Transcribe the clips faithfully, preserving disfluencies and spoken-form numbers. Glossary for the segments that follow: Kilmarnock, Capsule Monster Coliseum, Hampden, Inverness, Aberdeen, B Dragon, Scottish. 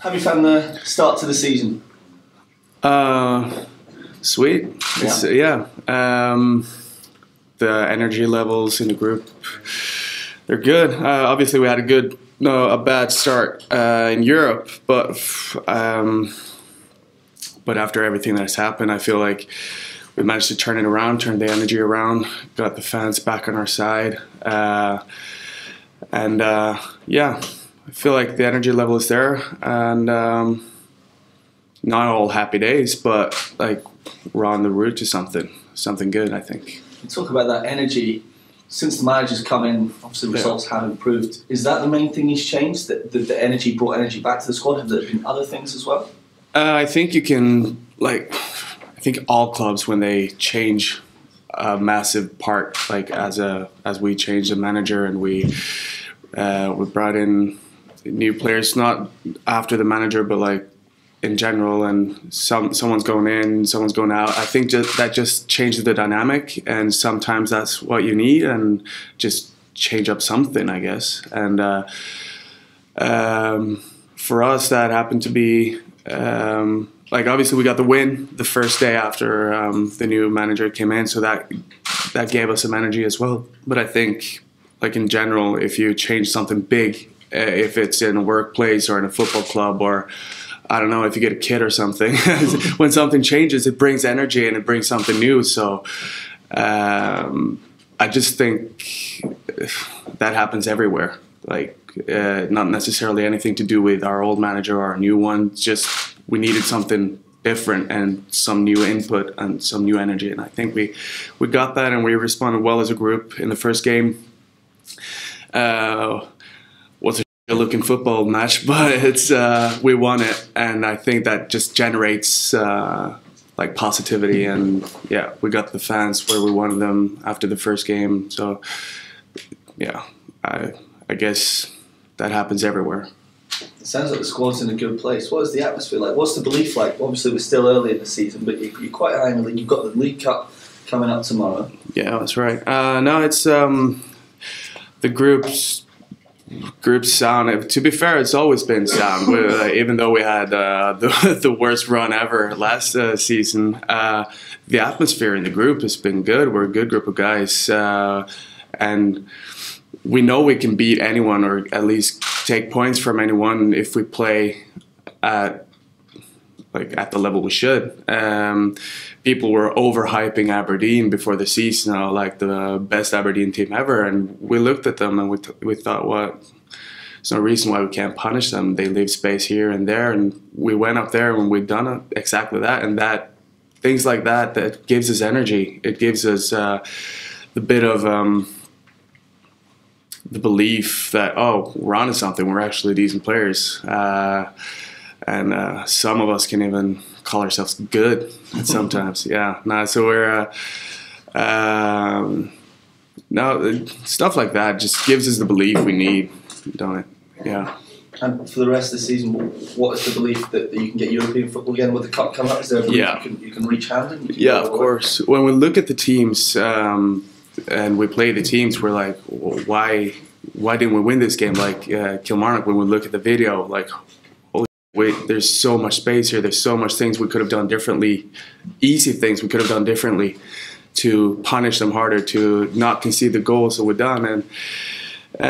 Have you found the start to the season? Uh, sweet. Yeah. It's, yeah. Um, the energy levels in the group, they're good. Uh, obviously, we had a good, no, a bad start uh, in Europe, but um, but after everything that's happened, I feel like we managed to turn it around, turn the energy around, got the fans back on our side, uh, and uh, yeah. I feel like the energy level is there, and um, not all happy days, but like we're on the route to something, something good, I think. Talk about that energy. Since the manager's come in, obviously results yeah. have improved. Is that the main thing he's changed? That the, the energy brought energy back to the squad? Have there been other things as well? Uh, I think you can, like, I think all clubs when they change a massive part, like as a as we changed the manager and we uh, we brought in new players, not after the manager, but like in general, and some someone's going in, someone's going out. I think just that just changes the dynamic, and sometimes that's what you need, and just change up something, I guess. And uh, um, for us, that happened to be um, like obviously we got the win the first day after um, the new manager came in, so that that gave us some energy as well. But I think like in general, if you change something big, if it's in a workplace or in a football club, or I don't know, if you get a kid or something, when something changes, it brings energy and it brings something new. So um, I just think that happens everywhere. Like uh, not necessarily anything to do with our old manager or our new one. Just we needed something different and some new input and some new energy. And I think we we got that, and we responded well as a group in the first game. Uh, was a looking football match, but it's uh, we won it, and I think that just generates uh, like positivity, and yeah, we got the fans where we wanted them after the first game. So yeah, I I guess that happens everywhere. It sounds like the squad's in a good place. What is the atmosphere like? What's the belief like? Obviously, we're still early in the season, but you're quite high in the league. You've got the League Cup coming up tomorrow. Yeah, that's right. Uh, no, it's um, the group's. Group sound. To be fair, it's always been sound. We, uh, even though we had uh, the the worst run ever last uh, season, uh, the atmosphere in the group has been good. We're a good group of guys, uh, and we know we can beat anyone, or at least take points from anyone if we play at like at the level we should. Um, people were overhyping Aberdeen before the season, like the best Aberdeen team ever, and we looked at them and we, th we thought, well, there's no reason why we can't punish them. They leave space here and there, and we went up there and we've done it, exactly that, and that things like that, that gives us energy. It gives us uh, the bit of um, the belief that, oh, we're onto something, we're actually decent players. Uh, And uh, some of us can even call ourselves good sometimes. yeah, no. Nah, so we're uh, um, no stuff like that just gives us the belief we need, don't it? Yeah. And for the rest of the season, what is the belief that, that you can get European football again with the cup coming up? Is there a belief yeah. you can you can reach Hampden? You can yeah, of course. When we look at the teams um, and we play the teams, we're like, well, why why didn't we win this game? Like uh, Kilmarnock, when we look at the video, like. We, there's so much space here. There's so much things we could have done differently, easy things we could have done differently to punish them harder, to not concede the goals that we're done. And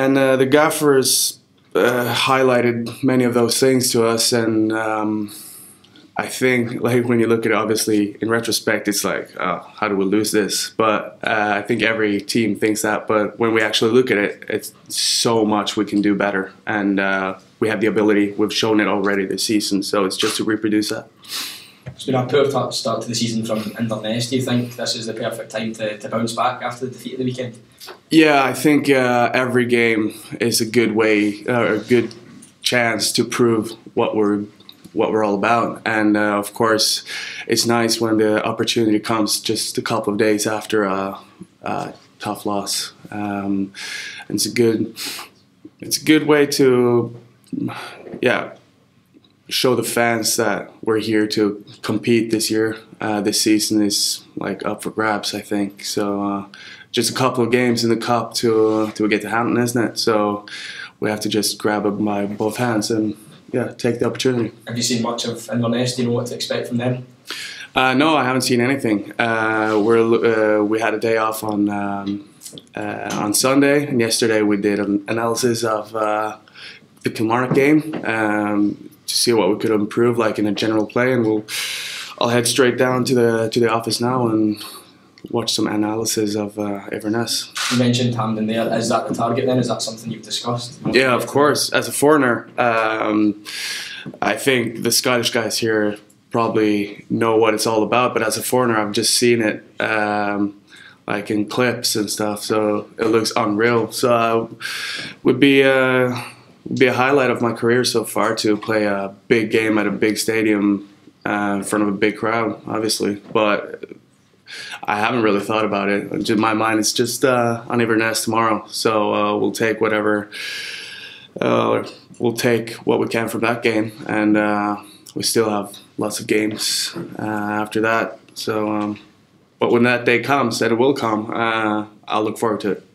and uh, the gaffers uh, highlighted many of those things to us. And um, I think, like when you look at it, obviously in retrospect, it's like, oh, how do we lose this? But uh, I think every team thinks that. But when we actually look at it, it's so much we can do better. And uh, we have the ability. We've shown it already this season, so it's just to reproduce that. It's been a poor start to the season from Inverness. Do you think this is the perfect time to, to bounce back after the defeat of the weekend? Yeah, I think uh, every game is a good way, uh, a good chance to prove what we're what we're all about. And uh, of course, it's nice when the opportunity comes just a couple of days after a, a tough loss. Um, and it's a good, it's a good way to. Yeah, show the fans that we're here to compete this year. Uh, this season is like up for grabs, I think. So uh, just a couple of games in the cup to uh, to get to Hampden, isn't it? So we have to just grab it by both hands and yeah, take the opportunity. Have you seen much of Inverness? Do you know what to expect from them? Uh, no, I haven't seen anything. Uh, we're, uh, we had a day off on um, uh, on Sunday, and yesterday we did an analysis of uh, the Kilmarnock game um, to see what we could improve, like in a general play. And we'll, I'll head straight down to the to the office now and watch some analysis of uh, Inverness. You mentioned Hampden there. Is that the target then? Is that something you've discussed? Yeah, of course. As a foreigner, um, I think the Scottish guys here probably know what it's all about, but as a foreigner, I've just seen it um, like in clips and stuff, so it looks unreal. So uh, would be a, would be a highlight of my career so far to play a big game at a big stadium uh, in front of a big crowd, obviously, but I haven't really thought about it. In my mind, it's just uh, on Inverness tomorrow, so uh, we'll take whatever, uh, we'll take what we can from that game, and uh, we still have lots of games uh, after that. So, um, but when that day comes, and it will come, uh, I'll look forward to it.